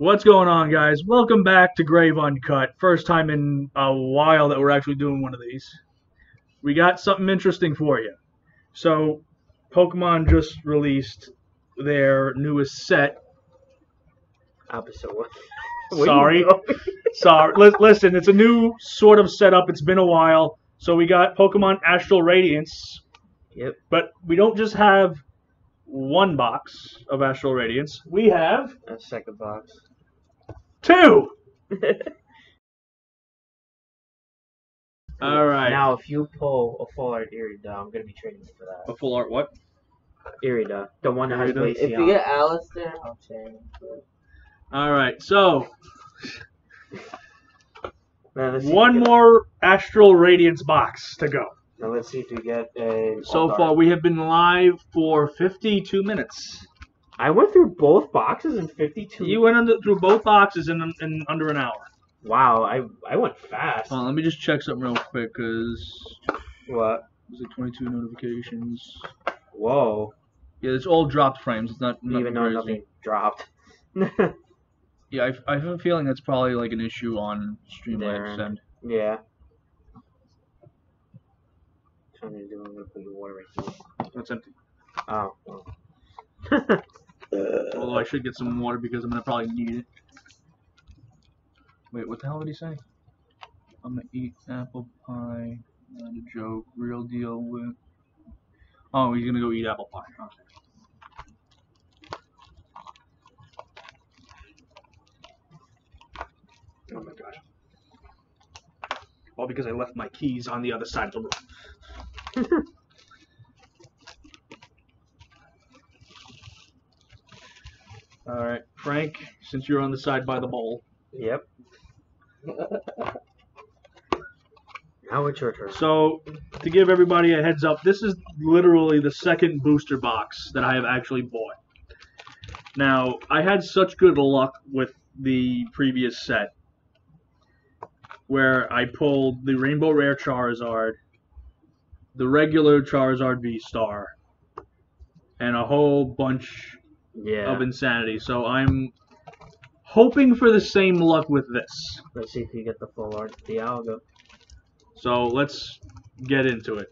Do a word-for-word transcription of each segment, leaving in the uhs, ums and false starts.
What's going on, guys? Welcome back to Grave Uncut. First time in a while that we're actually doing one of these. We got something interesting for you. So, Pokemon just released their newest set. Episode one. Sorry. Sorry. Listen, it's a new sort of setup. It's been a while. So we got Pokemon Astral Radiance. Yep. But we don't just have one box of Astral Radiance. We have... a second box. Two! Alright. Now, if you pull a full art Irida, I'm going to be trading for that. A full art what? Irida. The one that has Glaceon. If you get Alistair, I'll change it. Alright, so... now, one more Astral Radiance box to go. Now, let's see if we get a... So far, art. We have been live for fifty-two minutes. I went through both boxes in fifty-two You went under, through both boxes in, in under an hour. Wow, I I went fast. Well, let me just check something real quick, because... What? There's like twenty-two notifications. Whoa. Yeah, it's all dropped frames. It's not... Even though nothing dropped. Yeah, I, I have a feeling that's probably like an issue on Streamlabs end. Yeah. I'm going to put the water right here. That's empty. Oh. Well. Although I should get some water because I'm going to probably need it. Wait, what the hell did he say? I'm going to eat apple pie. Not a joke. Real deal with... Oh, he's going to go eat apple pie. Okay. Oh my gosh. All because I left my keys on the other side of the room. Alright, Frank, since you're on the side by the bowl. Yep. Now it's your turn. So, to give everybody a heads up, this is literally the second booster box that I have actually bought. Now, I had such good luck with the previous set, where I pulled the Rainbow Rare Charizard, the regular Charizard V-Star, and a whole bunch yeah. of insanity. So I'm hoping for the same luck with this. Let's see if you get the full art Dialga. So let's get into it.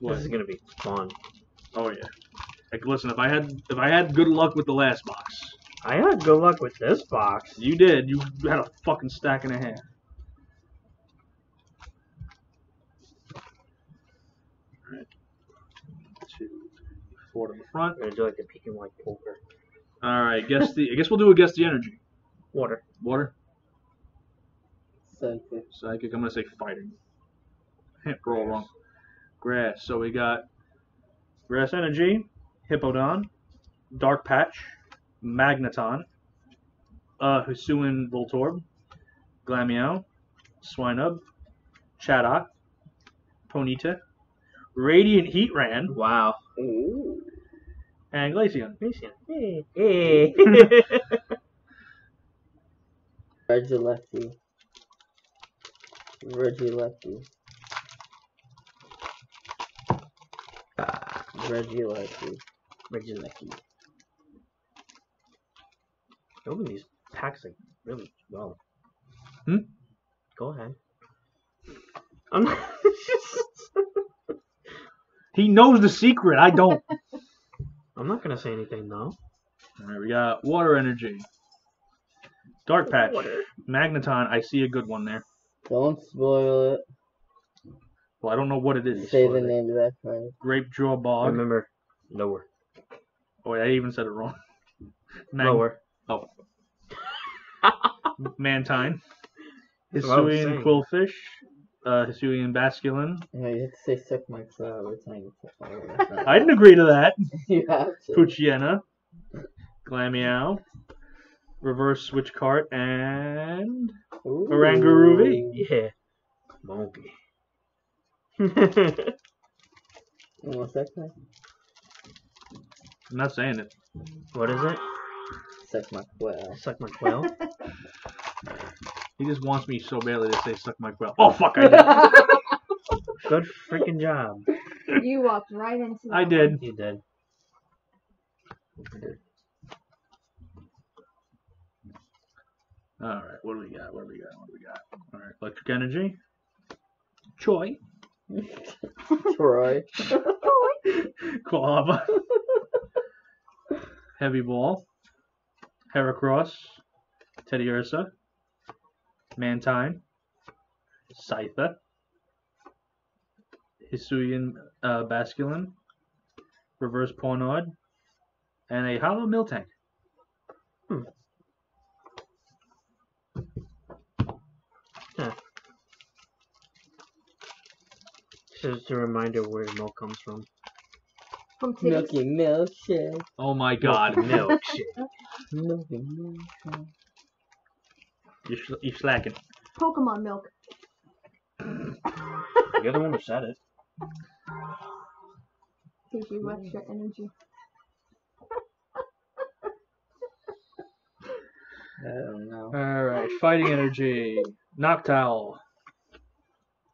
What? This is gonna be fun. Oh yeah. Like, listen, if I had if I had good luck with the last box, I had good luck with this box. You did. You had a fucking stack and a half. To the front. Or do like a peak and white poker. Alright, guess the I guess we'll do a guess the energy. Water. Water. Psychic. Psychic, I'm gonna say fighting. We're all wrong. Grass. So we got Grass Energy, Hippodon, Dark Patch, Magneton, uh Hisuian Voltorb, Glameow, Swinub, Chadot, Ponita, Radiant Heatran. Wow. Ooh. And Glaceon. Glaceon. Hey. Hey. Reggie Lefty. Reggie Lefty. Ah. Reggie Lefty. Reggie Lefty. They open these packs like really well. Hmm? Go ahead. I'm not. He knows the secret. I don't. I'm not going to say anything, though. All right, we got Water Energy. Dark Patch. Water. Magneton. I see a good one there. Don't spoil it. Well, I don't know what it is. Say the name of that card. Grape Jaw Bog. Remember, lower. Oh, wait, I even said it wrong. Mag lower. Oh. Mantine. Hisuian Quillfish. Uh, Hisuian Basculin. No, you have to say suck my flower every time you put flower. I didn't agree to that. You have to. Poochyena, Glameow, Reverse Switch Cart, and Heracross. Yeah. Monkey. What's that guy? I'm not saying it. What is it? Suck my quail. Suck my quail? He just wants me so badly to say suck my quail. Oh fuck, I did. Good freaking job. You walked right into that. I did. You did. All right, what do we got? What do we got? What do we got? All right, electric energy. Choi. Troy. Quilava. Heavy Ball. Heracross. Teddy Ursa. Mantine. Scyther. Hisuian uh, Basculin. Reverse Pornod. And a hollow Miltank. Hmm. Huh. Just a reminder where your milk comes from. From Milky Milkshake. Oh my god, milkshake. Milky Milkshake. You're, sl you're slacking. Pokemon milk. You're the one who said it. Gives you extra energy. I don't know. Alright, fighting energy. Noctowl.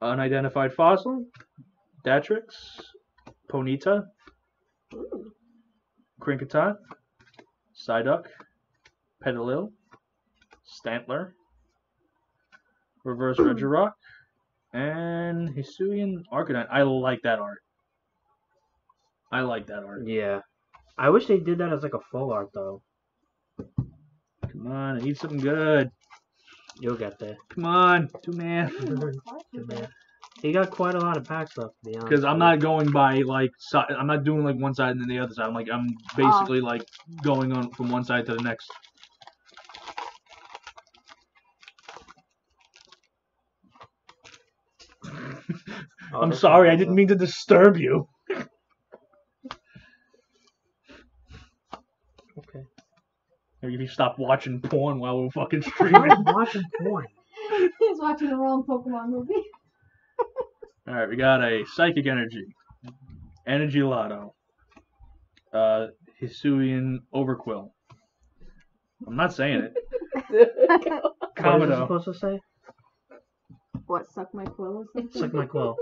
Unidentified fossil. Datrix. Ponita. Ooh. Crinkitot. Psyduck. Petalil. Stantler. Reverse Regirock. And Hisuian Arcanine. I like that art. I like that art. Yeah. I wish they did that as like a full art though. Come on, eat something good. You'll get there. Come on, do math. Do math. He got quite a lot of packs left, to be honest. Because I'm not going by, like, so I'm not doing, like, one side and then the other side. I'm, like, I'm basically, uh, like, going on from one side to the next. Oh, I'm sorry, I didn't mean to disturb you. Okay. Maybe if you stop watching porn while we're fucking streaming. Watching porn. He's watching the wrong Pokemon movie. Alright, we got a Psychic Energy. Energy Lotto. Uh, Hisuian Overquill. I'm not saying it. Commodore. What is it supposed to say? What, suck my quill or something? Suck my quill.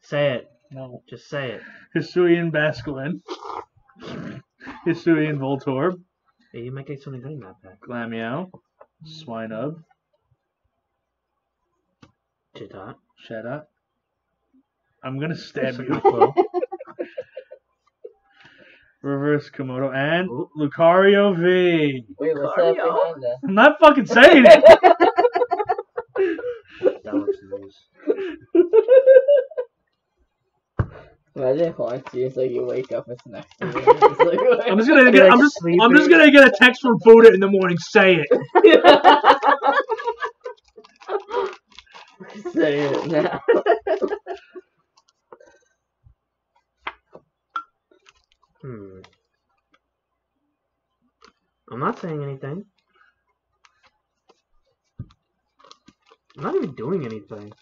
Say it. No. Just say it. Hisuian Basculin. Hisuian Voltorb. Hey, you might get something good in that pack. Glameow. Swinub. Chitot. Shadot. I'm gonna stab you. Reverse Komodo and Ooh. Lucario V. Wait, what's that behind that? I'm not fucking saying it. That looks nice. Imagine if one seems like you wake up, it's next to you. It's like, like, I'm just gonna get. Like I'm just. Sleeping. I'm just gonna get a text from Buddha in the morning. Say it. Say it now. hmm. I'm not saying anything. I'm not even doing anything.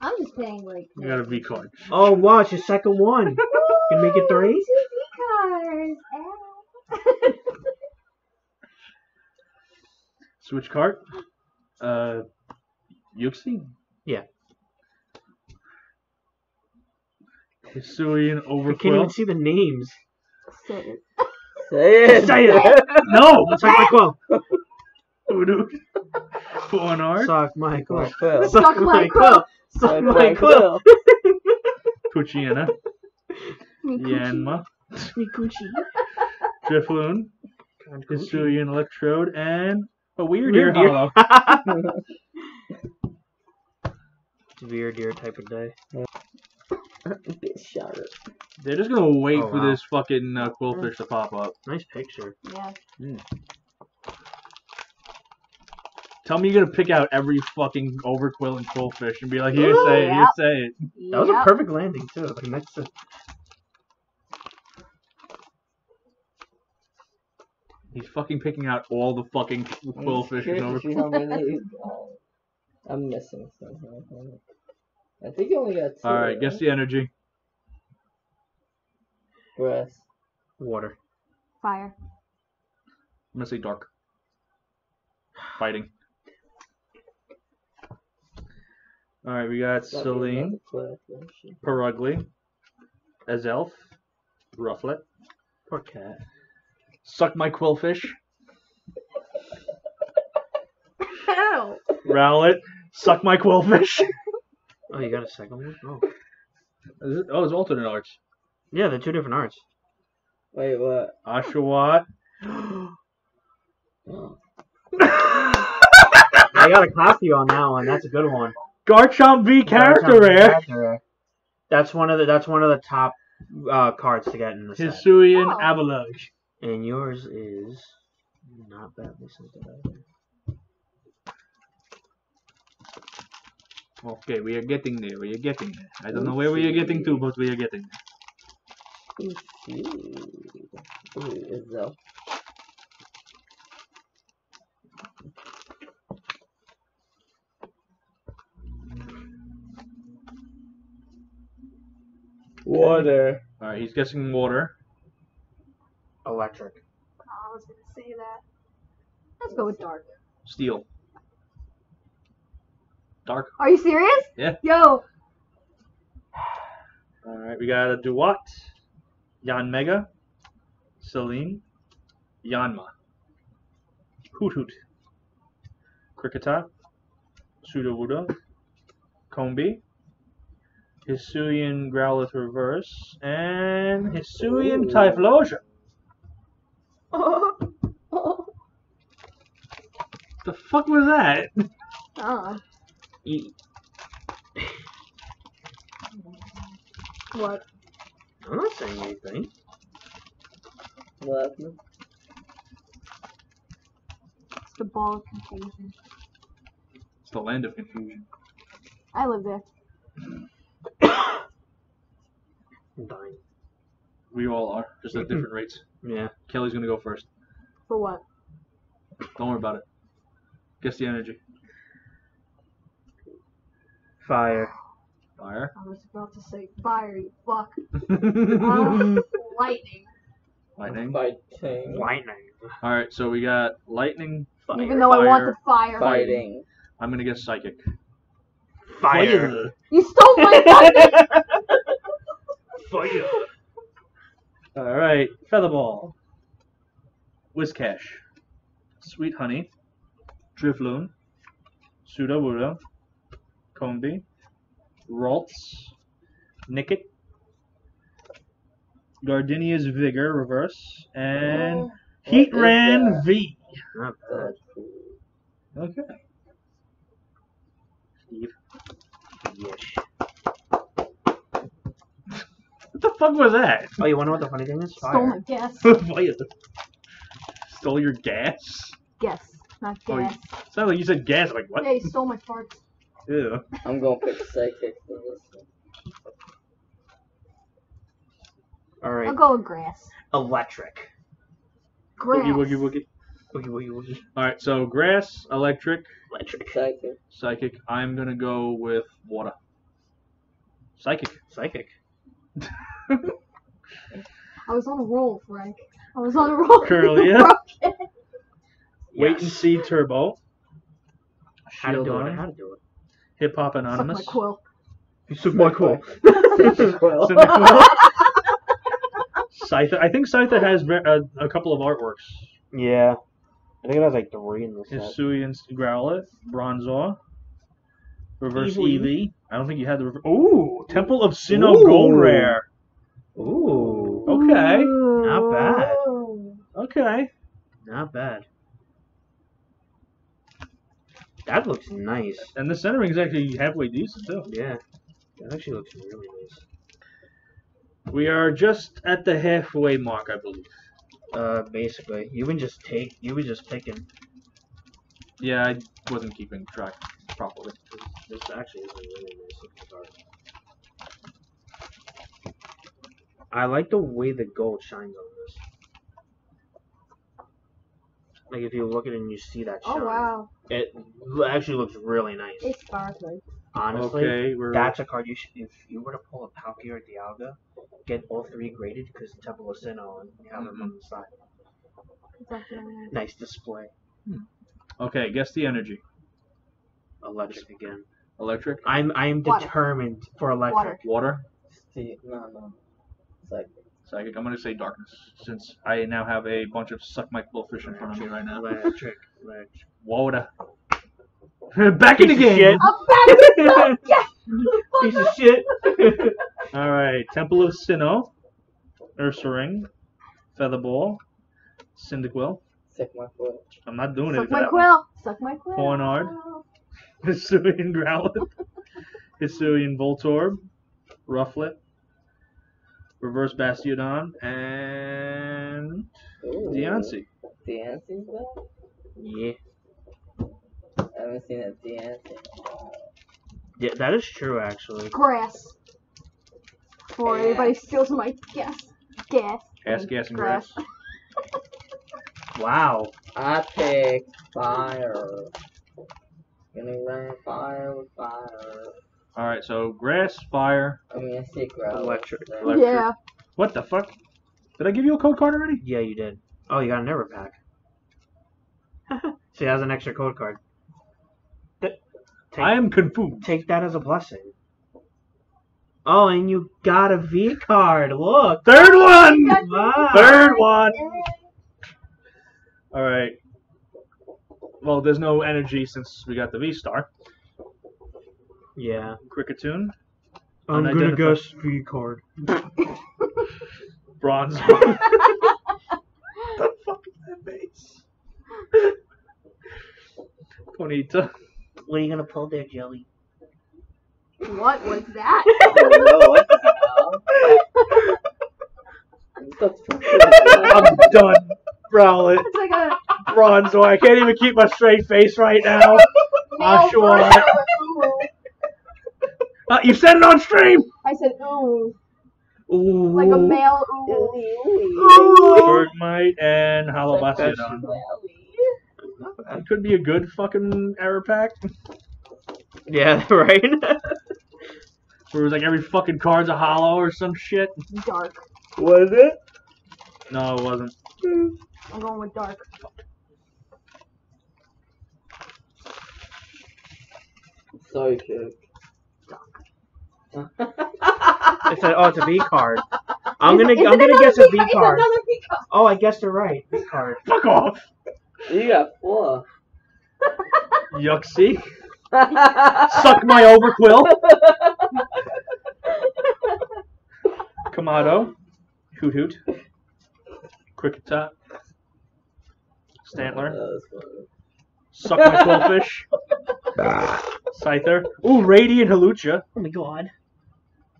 I'm just saying, like. You got a V card. Oh, wow, it's your second one. You can make it three? Two V cards. Switch card. Uh. Uxie? Yeah. Hisuian Overquill. I can't even see the names. Say it. Say it. Say it. No. Suck my quill. Pornard. Suck my quill. Suck my quill. Suck my quill. Puchiana. Yanma. Mikuchi. Drifloon. Hisuian Electrode and a weird ear hollow. Weird ear type of day. They're just gonna wait oh, for wow. this fucking uh, quillfish to pop up. Nice picture. Yeah. Mm. Tell me you're gonna pick out every fucking overquill and quillfish and be like, here, say it, here, say it. Yep. That was a perfect landing too. Like next to. He's fucking picking out all the fucking quillfish and overquill. I'm missing something. I think you only got two. Alright, right? Guess the energy. Grass. Water. Fire. I'm gonna say dark. Fighting. Alright, we got Celine. Purugly. Azelf. Rufflet. Poor cat. Suck my quillfish. How? Rowlet, suck my quillfish. Oh, you got a second one? Oh. Is it, oh, it's alternate arts. Yeah, they're two different arts. Wait, what? Oshawott. Oh. I gotta clap you on that one. That's a good one. Garchomp V character rare. That's one of the. That's one of the top uh, cards to get in the set. Hisuian oh. Avalanche. And yours is not badly something either. Okay, we are getting there. We are getting there. I don't Let's know where see. we are getting to, but we are getting there. Let's see. Ooh, water. All right, he's guessing water. Electric. Oh, I was gonna say that. Let's go with dark. Steel. Dark. Are you serious? Yeah. Yo. All right, we got a Duat, Yanmega, Celine, Yanma, Hoot Hoot, Cricketot, Sudowoodo, Combi, Hisuian Growlithe Reverse, and Hisuian Typhlosion. The fuck was that? Uh. E what? I'm not saying anything. What? It's the ball of confusion. It's the land of confusion. I live there. I'm dying. We all are, just at different rates. Yeah. Kelly's gonna go first. For what? Don't worry about it. Guess the energy. Fire. Fire? I was about to say fire, you fuck. um, lightning. Lightning? Fighting. Lightning. Alright, so we got lightning, fire. Even though fire, I want the fire. Fighting. I'm gonna guess psychic. Fire. fire. You stole my fucking... Fire. Alright, Featherball. Whiskash. Sweet Honey. Drifloon. Sudowoodo. Combi. Ralts. Nickit. Gardenia's Vigor, reverse. And oh, Heatran V. Not bad. Okay. Steve. Yes. What the fuck was that? Oh, you wanna know what the funny thing is? Fire. Stole my gas. Fire. Stole your gas? Gas, not gas. Oh, it sounded like you said gas, like what? Yeah, you stole my farts. Ew. I'm gonna pick psychic for this one. Alright. I'll go with grass. Electric. Grass. Woogie woogie woogie. Woogie woogie woogie. Alright, so grass, electric. Electric. Psychic. Psychic. I'm gonna go with water. Psychic. Psychic. I was on a roll, Frank. I was on a roll. Curlia. Yes. Wait and see Turbo. How to do it? How to do it? Hip Hop Anonymous. Suck my quill. He took my quill. Scyther. I think Scyther has a, a couple of artworks. Yeah. I think it has like three in this set. Hisuian Growlithe, Bronzor, Reverse Eevee. I don't think you had the reverse. Ooh, Temple of Sinnoh Gold Rare. Ooh. Okay. Ooh. Not bad. Okay. Not bad. That looks nice. And the centering is actually halfway decent, too. Yeah. That actually looks really nice. We are just at the halfway mark, I believe. Uh, basically. You would just take, you were just picking. Yeah, I wasn't keeping track properly. This actually is a really nice looking card. I like the way the gold shines on this. Like if you look at it and you see that shine. Oh wow! It actually looks really nice. It's sparkly. Honestly, okay, we're... that's a card you should. If you were to pull a Palkia or Dialga, get all three graded because the Temple of Sinnoh and have them on the side. Exactly. Nice display. Hmm. Okay, guess the energy. Electric again. Electric? I'm I'm Water. determined for electric. Water? Water? Steel. No, no. Psychic. Psychic. I'm going to say darkness, since I now have a bunch of suck my blowfish in front of me right now. Rare trick. Rare trick. Woda. Back in the game! I'm back! Yes! Piece of shit. Alright, Temple of Sinnoh, Ursaring, Featherball, Cyndaquil. Suck my quill. I'm not doing Suck it. My quill. Suck my quill. Hornard. Oh. Hisuian Growlithe. Hisuian Voltorb. Rufflet. Reverse Bastiodon. And Deoncé. Deoncé's back? Yeah. I haven't seen that Deoncé. Yeah, that is true, actually. Grass. Before yeah. Everybody steals my gas. Gas. Gas, gas, and grass. grass. Wow. I picked fire. Gonna run fire with fire. Alright, so grass, fire. I mean, I see grass. Electric. Electric. Yeah. What the fuck? Did I give you a code card already? Yeah, you did. Oh, you got an error pack. See, that was an extra code card. Take, I am confused. Take that as a blessing. Oh, and you got a V card. Look. Third one! Wow. Third one! Alright. Well, there's no energy since we got the V-Star. Yeah. Cricketune. I'm gonna guess V card. Bronzor. The fuck is that base? Ponita. What are you gonna pull there, Jelly? What was that? I'm done. Rowlet. It's like a Bronzor. I can't even keep my straight face right now. Oshawott. uh, you said it on stream! I said ooh. Ooh. Like a male ooh. Bergmite and Halabastiodon. That could be a good fucking error pack. Yeah, right? Where it was like every fucking card's a hollow or some shit. Dark. Was it? No, it wasn't. I'm going with dark. Sorry, kid. Dark. I said, oh, it's a V card. I'm gonna, I'm gonna guess a V card. Oh, I guessed it right. V card. Fuck off. You got four. Uxie. Suck my overquill. Kamado. Hoot Hoot. Cricketop. Stantler. Suck my quillfish. Scyther. Ooh, Radiant Helucha. Oh my god.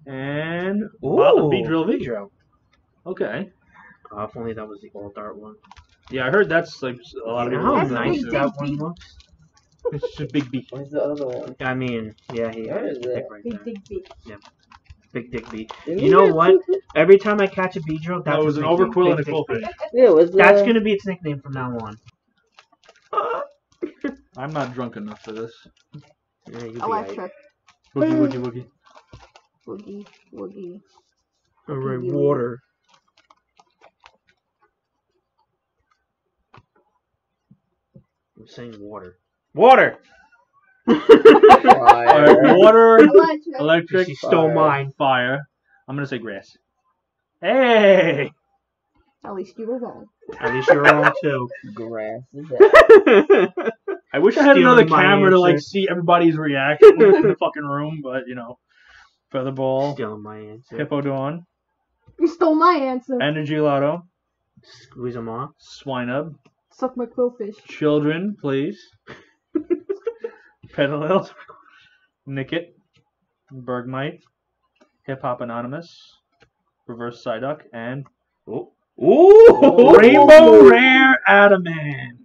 And ooh, Beedrill Vidro. Okay. Uh, if only that was the old art one. Yeah, I heard that's like a lot of people. How nice that one looks. It's a big beak. Where's the other one? I mean, yeah, he has a dick right there. Big dick beak. Yeah. Big dick beak. You know what? Every time I catch a Beedrill, that was an overquill and a goldfish. Yeah, was that's gonna be its nickname from now on. I'm not drunk enough for this. Yeah, you Electric. Right. Woogie, woogie, woogie. Woogie, woogie. Alright, water. I'm saying water. Water! Alright, water, electric, electric she stole mine, fire. I'm gonna say grass. Hey! At least you were wrong. At least you were wrong too. Grass is it. I wish I had another camera to like see everybody's reaction in the fucking room, but you know. Featherball. Stealing my answer. Hippodon. You stole my answer. Energy Lotto. Squeeze them off. Swinub. Suck my quillfish. Children, please. Petalil. Nickit. Bergmite. Hip Hop Anonymous. Reverse Psyduck. And. Oh. Ooh! Oh. Rainbow oh. Rare Adamant.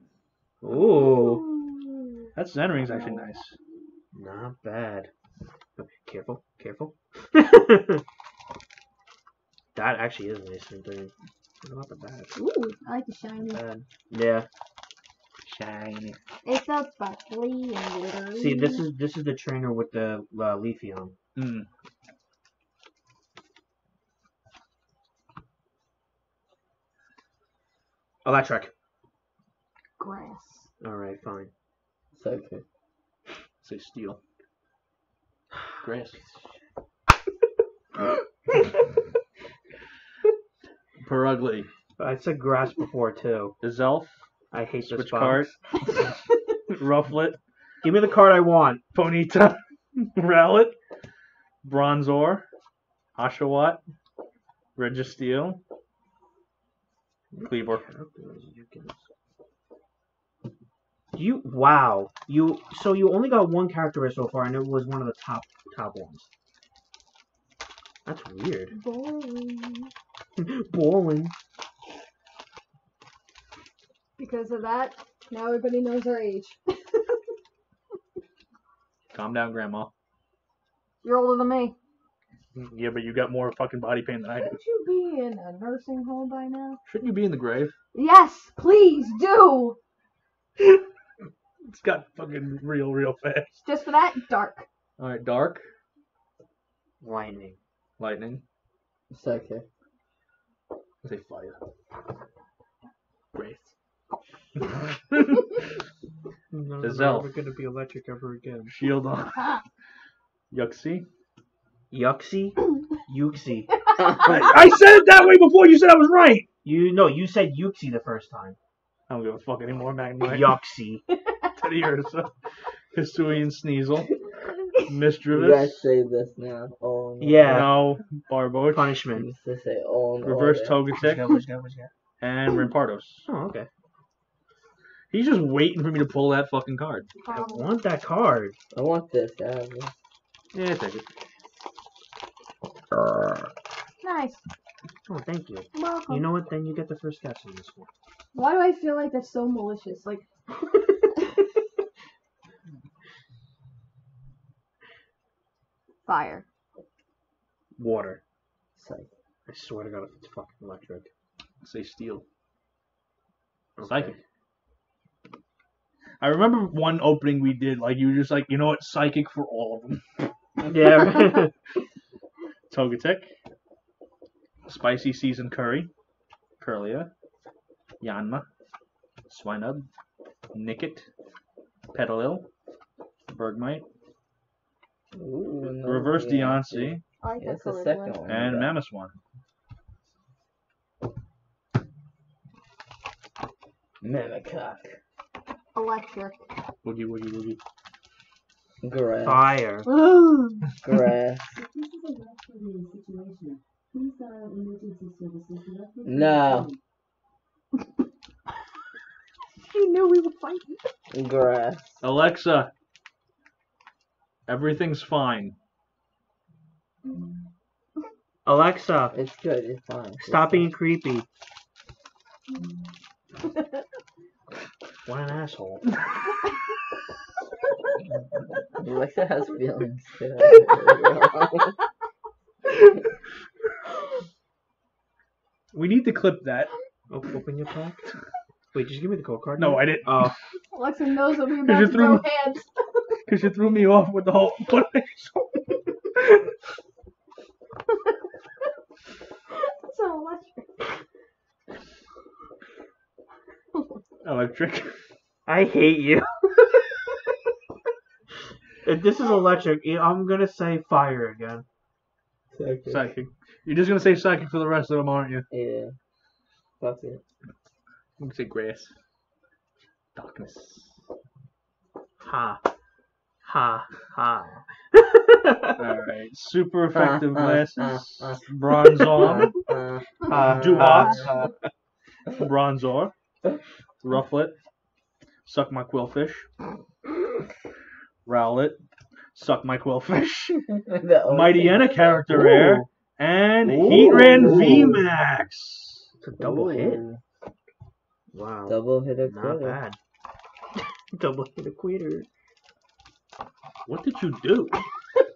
Ooh. That Zen Ring's actually nice. Not bad. Careful, careful. That actually is a nice thing. What about the bag? Ooh, I like the shiny. Bad. Yeah. Shiny. It's a buckley and glittery. See, this is this is the trainer with the uh, leafy on. Mm. Electric. Grass. Alright, fine. It's okay. Say steel. Grass. Purugly. I said grass before, too. Azelf. I hate this box. Switch card. Rufflet. Give me the card I want. Ponita. Rowlet. Bronzor. Oshawott. Registeel. Cleaver. You wow. You so you only got one character so far, and it was one of the top top ones. That's weird. Boring. Boring. Because of that, now everybody knows our age. Calm down, Grandma. You're older than me. Yeah, but you got more fucking body pain than I do. Shouldn't you be in a nursing home by now? Shouldn't you be in the grave? Yes, please do. It's got fucking real, real fast. Just for that, dark. All right, dark. Lightning. Lightning. It's okay. I say fire. Great. There's elf. We're gonna be electric ever again. Shield on. Uxie. Uxie. Uxie. I said it that way before. You said I was right. You no. You said Uxie the first time. I don't give a fuck anymore, Magneton. Uxie. Teddy Ursa. Hisuian Sneasel. Misdreavus. You guys say this now. Oh, no. Yeah. No. Barboach. Punishment. Say, oh, no, Reverse Togetic. And Rimpardos. Oh, okay. He's just waiting for me to pull that fucking card. I want that card. I want this. I have this. Yeah, take it. Nice. Oh, thank you. You're welcome. You know what? Then you get the first catch in this one. Why do I feel like that's so malicious? Like. Fire. Water. Psychic. I swear to God, it's fucking electric. I say steel. Okay. Psychic. I remember one opening we did, like, you were just like, you know what, psychic for all of them. Yeah. Togetic. Spicy Seasoned Curry. Kirlia. Yanma. Swinub. Nickit. Petalil. Bergmite. Ooh, no, Reverse yeah, Deoncé. Yeah, that's the second one. And Mamoswine. Mamacock. Electric. Woogie, woogie, woogie. Grass. Fire. Grass. No. You knew we were fighting. Grass. Alexa. Everything's fine. Alexa. It's good. It's fine. Stop being creepy. What an asshole. Alexa has feelings. We need to clip that. Oh, open your pack. Wait, just give me the code card. No, now. I didn't. Uh, Alexa knows what we're about to throw hands. Because you threw me off with the whole. So electric. Electric. I hate you. If this is electric, I'm gonna say fire again. Psychic. Psychic. You're just gonna say psychic for the rest of them, aren't you? Yeah. That's it. I'm gonna say grass. Darkness. Ha. Ha. Ha. Alright. Super effective glasses. Uh, uh, uh, uh. Bronzor. Uh, uh, uh, Duat. Uh, uh. Bronzor. Rufflet, suck my quillfish. Rowlet, suck my quillfish. Mighty Enna character Ooh. rare, and Ooh. Heatran V Max. It's a double Ooh. hit. Wow. Double hit a quitter. Not bad. Double hit a quitter. What did you do?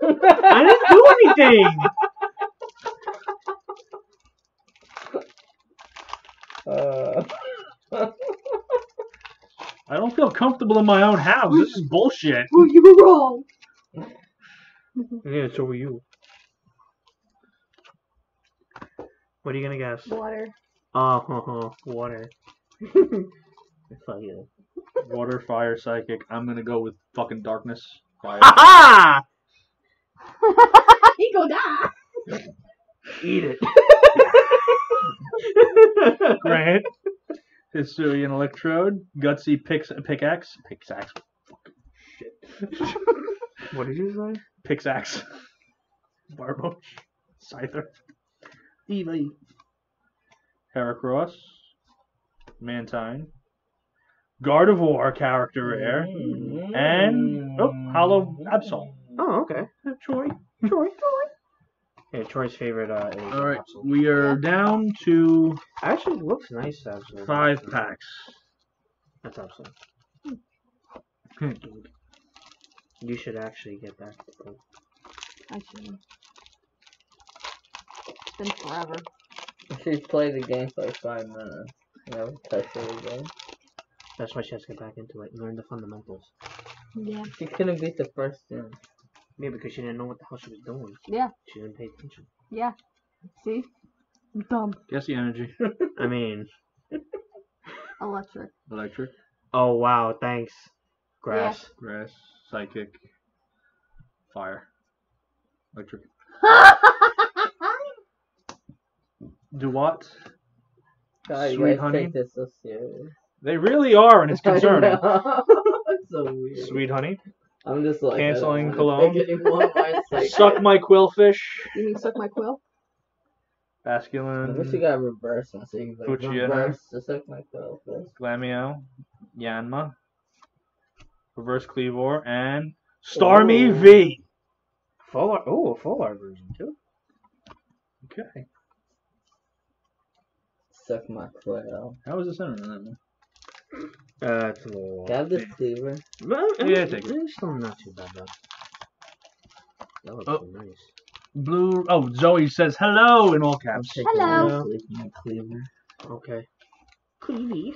I didn't do anything. Uh. I don't feel comfortable in my own house. This is bullshit. Well, you were wrong. Yeah, so were you. What are you gonna guess? Water. Uh huh. Water. Water, fire, psychic. I'm gonna go with fucking darkness. Fire. Ha ha! He go die. Eat it. Grant. Hisuian Electrode. Gutsy picks pickaxe. Pickaxe. Shit. What did you say? Pickaxe. Barbo. Scyther. Eevee. Heracross. Mantine. Gardevoir character rare. Mm-hmm. And oh, Hollow Absol. Oh, okay. Troy. Troy. Troy. Yeah, Troy's favorite uh, is all right, Absol. We are down to... Actually, it looks nice, actually. Five packs. That's Absol. Hmm. You should actually get back to the... I should. It's been forever. I should play the game for like five minutes. No, touch it again. That's why she has to get back into it and learn the fundamentals. Yeah. She couldn't beat the first one. Yeah, because she didn't know what the hell she was doing. Yeah. She didn't pay attention. Yeah. See? I'm dumb. Guess the energy. I mean... Electric. Electric. Oh, wow. Thanks. Grass. Yeah. Grass. Psychic. Fire. Electric. Do what? God, Sweet you honey. Take this so serious. They really are, and it's concerning. It's so weird. Sweet honey. I'm just like canceling cologne. Suck my quillfish. You mean suck my quill? Basculin. I wish you got reverse one, so you can like reverse to suck my quillfish. Glameow, Yanma, reverse Cleavor, and Starmie Ooh. V. Full art. Oh, a full art version too. Okay. Suck my quill. How was the center in that one? Uh, it's a little... Got this cleaver. Yeah, take it. It's still not too bad, though. That looks oh. nice. Blue... Oh, Zoe says hello in all caps. Hello. hello. Cleaver. Okay. Cleavy.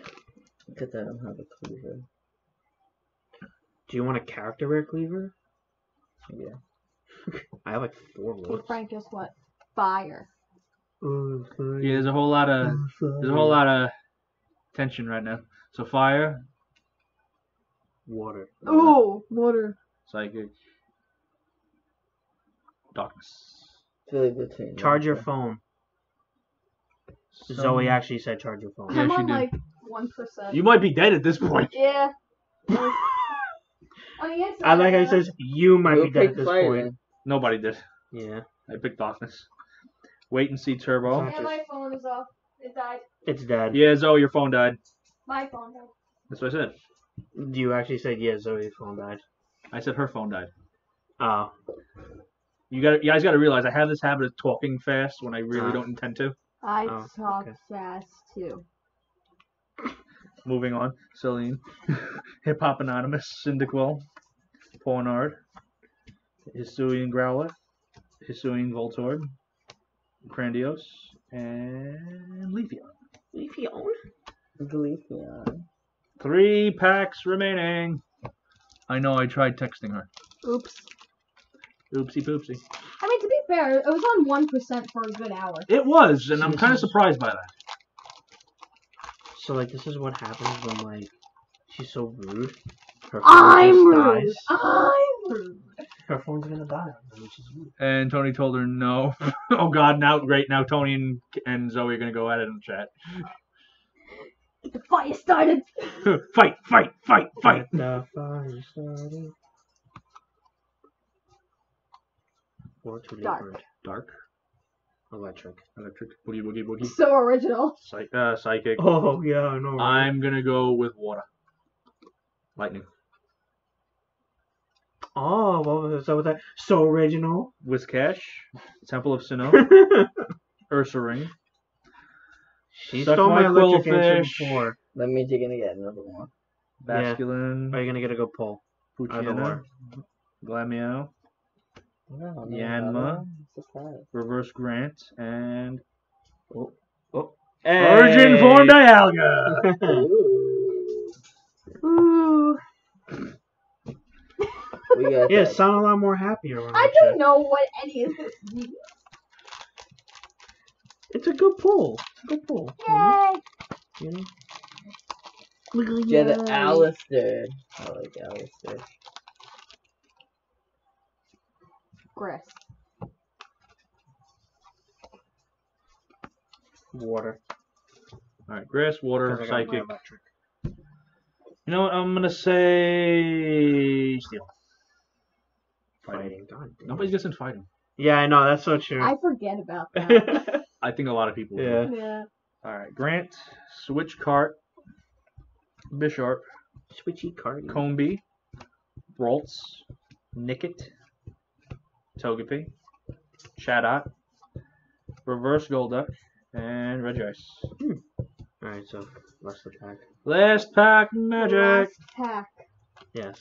Look at that, I don't have a cleaver. Do you want a character rare cleaver? Yeah. I have like four words. Frank, guess what? Fire. Ooh, fire. Yeah, there's a whole lot of... There's a whole lot of... tension right now. So fire, water. Oh, water. Psychic, darkness. Really good thing, charge your phone. So, Zoe actually said charge your phone. I'm yeah, on she like one percent. You might be dead at this point. Yeah. oh, yes, I like how he says you might You'll be dead at this fire. point. Nobody did. Yeah. I picked darkness. Wait and see turbo. And my phone is off. It died. It's dead. Yeah, Zoe, your phone died. My phone died. That's what I said. You actually said, yeah, Zoe's phone died. I said her phone died. Oh. You, gotta, you guys got to realize I have this habit of talking fast when I really uh, don't intend to. I oh, talk okay. fast, too. Moving on. Celine. Hip Hop Anonymous. Cyndaquil. Pornard. Hisuian Growlithe. Hisuian Voltorb. Crandios. And Leafeon. Leafeon? Leafeon. Three packs remaining. I know, I tried texting her. Oops. Oopsie poopsie. I mean, to be fair, it was on one percent for a good hour. It was, and I'm kind of surprised by that. So, like, this is what happens when, like, she's so rude. Her I'm rude! Dies. I'm rude! Her phone's gonna die, which is weird. And Tony told her no. Oh God! Now, great! Now Tony and, and Zoe are gonna go at it in the chat. Get the fire started! Fight! Fight! Fight! Fight! Get the fire started. Or to dark. Dark. Electric. Electric. Boogie boogie boogie. So original. Psy uh, psychic. Oh yeah, I know. I'm gonna go with water. Lightning. Oh, what was that? What was that? So original. Whiskash. Temple of Sinnoh. Ursa Ring. She Suck stole my electric fish. Before. That means you're going to get another one. Basculin. Yeah. Are you going to get a good pull? Puchina. Glameow. Wow, Yanma. Reverse Grant. And... Oh, oh. Hey. Virgin Form Dialga. Ooh. Ooh. Yeah, sound a lot more happier. I don't know what any of this means. It's a good pull. It's a good pull. Yay! You know? Look at that. Alistair. I like Alistair. Grass. Water. Alright, grass, water, psychic. You know what? I'm gonna say steel. Fighting. Fighting. Nobody's guessing fighting. Yeah, I know, that's so true. I forget about that. I think a lot of people do. Yeah. yeah. Alright, Grant, Switch Cart, Bisharp, Switchy Cart, Combee, Broltz, Nickit, Togepi, Shadot, Reverse Golduck, and Regice. Hmm. Alright, so last of the pack. Last pack magic! Last pack. Yes.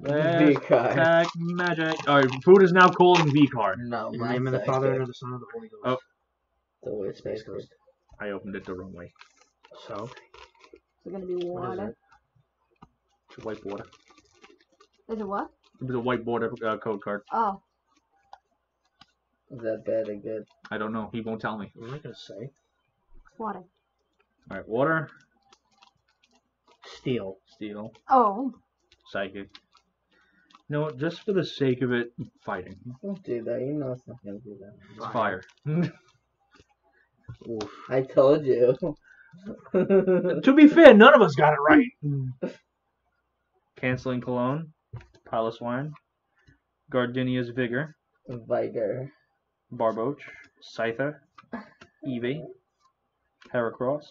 Last V-card. Pack magic. Alright, food is now calling V-card. No, in the name of the Father, and of the Son, and of the Holy Ghost. Oh. The Holy Space Ghost. I opened it the wrong way. So? Is it going to be water? It's a white border. Is it what? It was a white border uh, code card. Oh. Is that bad or good? I don't know. He won't tell me. I'm not going to say. Water. Alright, water. Steel. Steel. Oh. Psychic. No, just for the sake of it, fighting. Don't do that. You know it's not going to do that. It's fire. fire. Oof. I told you. To be fair, none of us got it right. Canceling Cologne. Piloswine. Gardenia's Vigor. Vigor. Barboach. Scyther. Eevee. Heracross.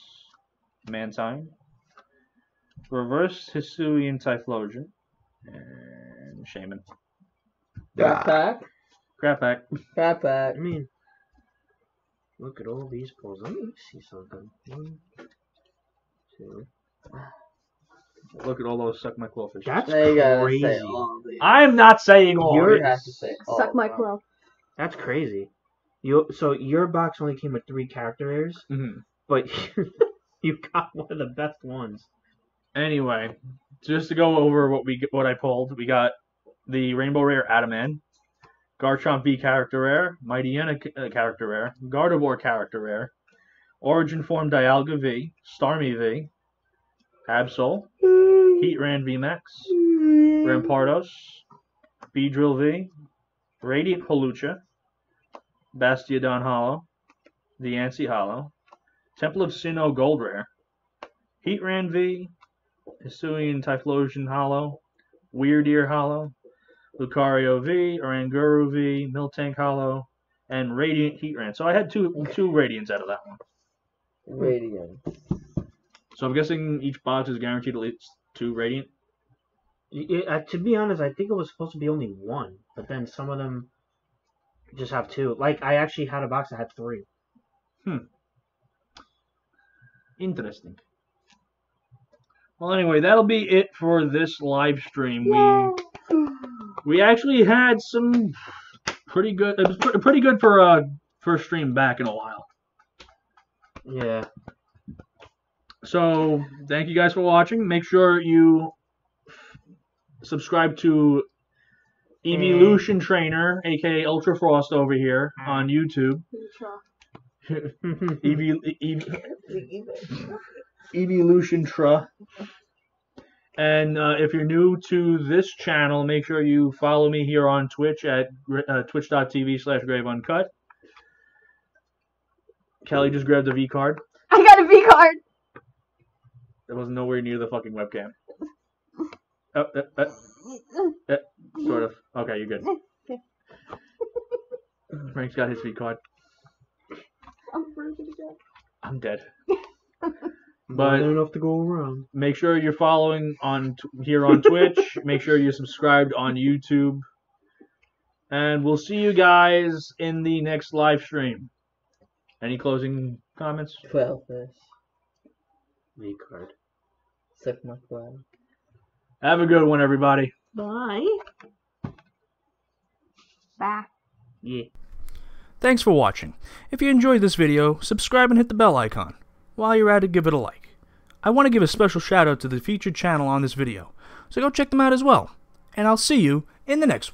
Mantine. Reverse Hisuian Typhlosion. And Shaman. Crap pack. Crap pack. Crap pack. I mean, look at all these pulls. Let me see something. One, two. Look at all those suck my claw fishes. That's there crazy. I am not saying all. You have to say all. Suck my claw. That's crazy. You so your box only came with three character rares, mm-hmm. but you got one of the best ones. Anyway, just to go over what we what I pulled, we got the Rainbow Rare Adamant, Garchomp V character rare, Mighty Yenna character rare, Gardevoir character rare, Origin Form Dialga V, Starmie V, Absol, Heatran V Max, Rampardos, Beedrill V, Radiant Holucha, Bastiodon Hollow, Diancie Hollow, Temple of Sinnoh Gold Rare, Heatran V, Hisuian Typhlosion Hollow, Weirdeer Hollow, Lucario V, Oranguru V, Miltank Hollow, and Radiant Heatran. So I had two two Radiants out of that one. Radiant. So I'm guessing each box is guaranteed at least two Radiant? It, uh, to be honest, I think it was supposed to be only one, but then some of them just have two. Like, I actually had a box that had three. Hmm. Interesting. Well, anyway, that'll be it for this live stream. Yay. We we actually had some pretty good. It was pr pretty good for a uh, first stream back in a while. Yeah. So thank you guys for watching. Make sure you subscribe to Eeveelution mm. Trainer, aka Ultra Frost, over here on YouTube. Eevee. Eeveelution Tra. And uh, if you're new to this channel, make sure you follow me here on Twitch at uh, twitch dot t v slash grave uncut. Kelly just grabbed a V card. I got a V card. It was nowhere near the fucking webcam. Oh, uh, uh, uh, sort of. Okay, you're good. Okay. Frank's got his V card. I'm frozen again. I'm dead. But enough to go around. Make sure you're following on t here on Twitch. Make sure you're subscribed on YouTube. And we'll see you guys in the next live stream. Any closing comments? Twelve fish. V card. Suck my flag. Have a good one, everybody. Bye. Bye. Yeah. Thanks for watching. If you enjoyed this video, subscribe and hit the bell icon. While you're at it, give it a like. I want to give a special shout out to the featured channel on this video, so go check them out as well. And I'll see you in the next one.